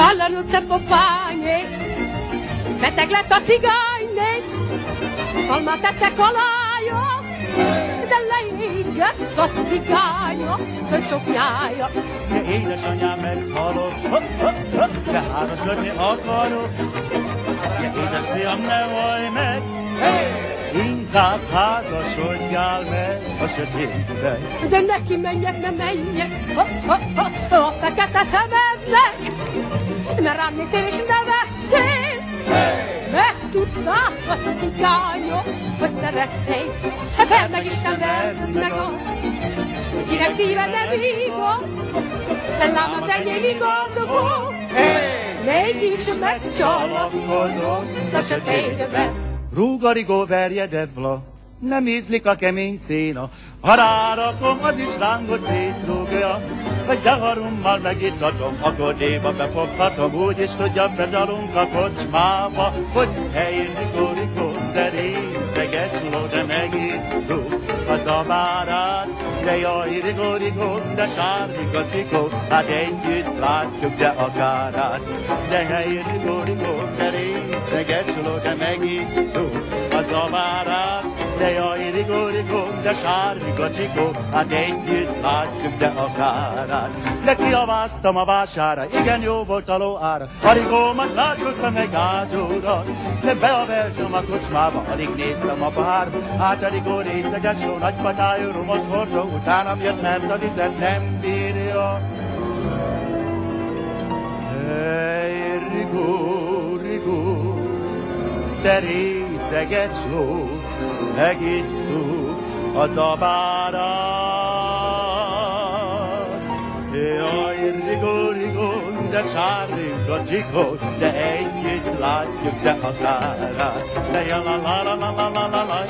Hallanodsz a popányék, beteg lett a cigánynék, szalma tettek a lája, de leégett a cigánya, hogy sok nyája. De édesanyám meghalott, de házasodni akarod, de édesfiam ne hallj meg, inkább házasodjál meg a sötétben. De neki menjek, ne menjek, a fekete szememnek, mert rám néztél és nevettél. Megtudtál a cigányok, hogy szeretnél, hát meg is nem verd meg azt, kinek szíve nem igaz, lám az enyém igazogó, mégis megcsallatkozott a sötétben. Rúgarigó verje devla, nem ízlik a kemény széna, ha rárakom, az is lángot szétrúgja. Vagy deharommal megitatom, akkor déba befoghatom, úgyis tudja, bezsalunk a kocsmába, hogy helyén Rúgarigó, de részegecsló, de megindul a dabárát. De jaj, Rúgarigó, de sárlik a csikó, hát együtt látjuk, de a kárát. De helyén Rúgarigó, de részegecsló, de megindul a zabárát. De jaj, Rúgarigó, de sárlik a csikó, hát együtt látjuk, de a kárát. De kiaváztam a vására, igen jó volt a lóára, a rigómat rácsúztam egy ágyúra. De beavertem a kocsmába, alig néztem a párba, hát a rigó részegesló, nagypatájú rumos hordó, utánam jött, mert a vizet nem bírja. Hey, Rigó, Rigó, de részegecsló, megittuk a zabárát. Jaj, Rigó, Rigó, de sárlik a csikó, de együtt látjuk, de a kárát. De jön a la-la-la-la-la-la-la,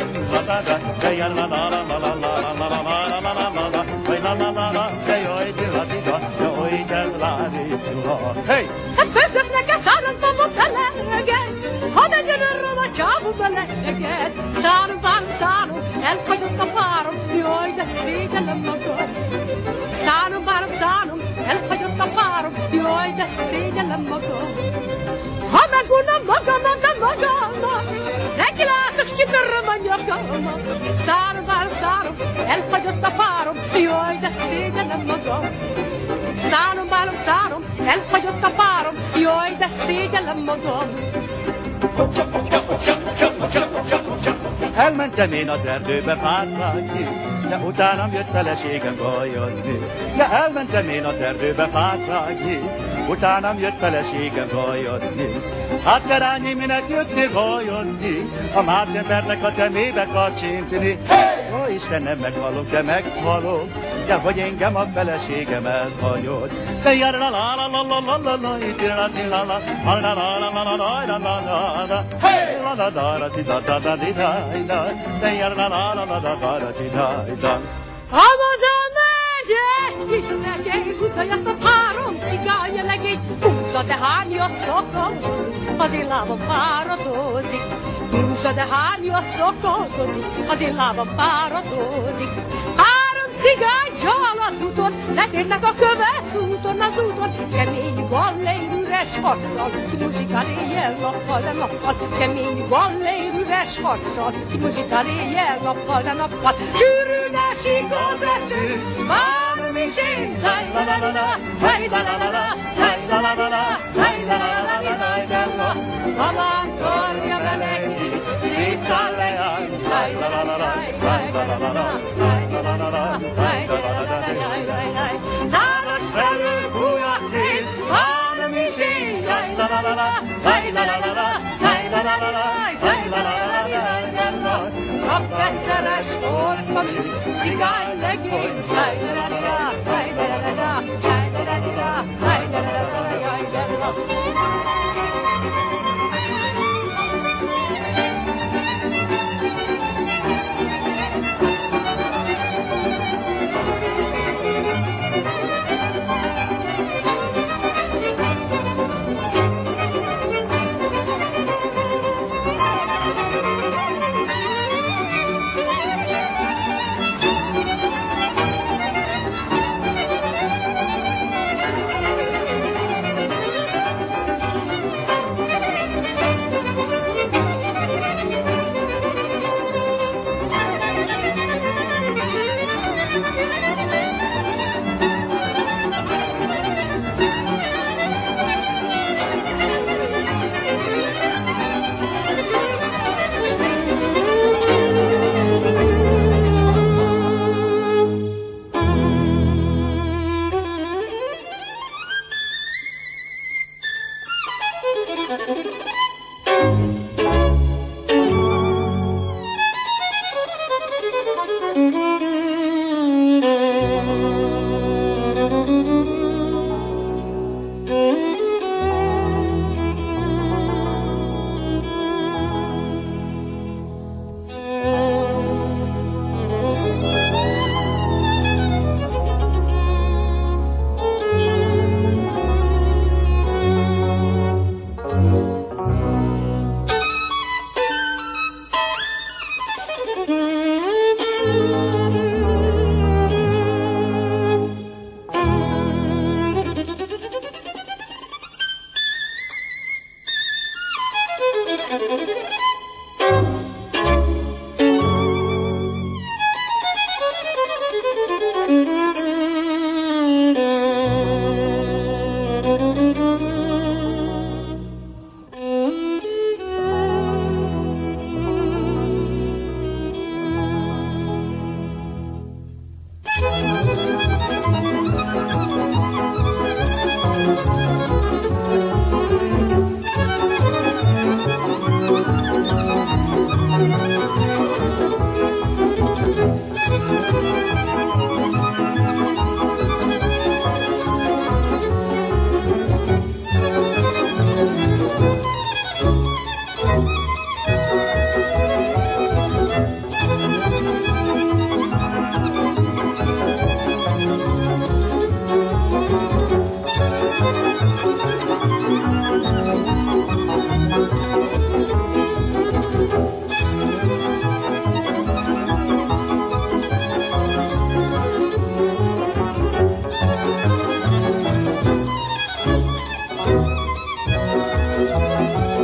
de jön a la-la-la-la-la-la-la-la-la-la-la-la, vagy la-la-la-la, de jaj, di-la-di-la, de oly, de la-di-la. Hey! Hát fősök neked szárazban volt a leged, hadd egyen öröm a csávúba leged. Szárom, várom, szárom, elfagyott a párom, jaj, de szégyellem magam. Szánom, várom, szánom, elfagyott a párom, jaj, de szégyellem magam. Ha megunom magamat, de magamnak, neki látok, kitöröm a nyakamat. Szárom, várom, szárom, elfagyott a párom, jaj, de szégyellem magam. Szánom, várom, szárom, elfagyott a párom, jaj, de szégyellem magam. Elmentem én az erdőbe fát vágni, de utánam jött feleségem bajazni. De elmentem én az erdőbe fát vágni, utánam jött feleségem bajazni. Hát kerányi minek jöttél bajazni, a más embernek a szemébe kacsintni. Ó, Istenem, meghalok, de meghalok, de hogy engem a feleségem elhagyott. De jár la la la la la la la itt la la la la la la la la. Hey! La la la la la la la la. De jár la la la la la la la. Hamoda megy egy kis szegély, húzza ezt a három cigány legényt, húzza de hányat szakalózik, az én lábam fáradózik. Húzza de hányat szakalózik, az én lábam fáradózik. Cigány csal az úton, letérnek a köves úton, az úton. Kemény ballér üres harssal, muzsikál éjjel-nappal, de nappal. Kemény ballér üres harssal, muzsikál éjjel-nappal, de nappal. Sűrűn esik az eső, bármi sétáj, la-la-la-la, haj-la-la-la-la, haj-la-la-la-la, haj-la-la-la-la-la-la-la. Ha már karja bemegy, szétszáll leáll, haj-la-la-la-la, haj-la-la-la-la. Táros felül fúj a szél, bármi sétáj, csak veszeles torka, mint cigány legény.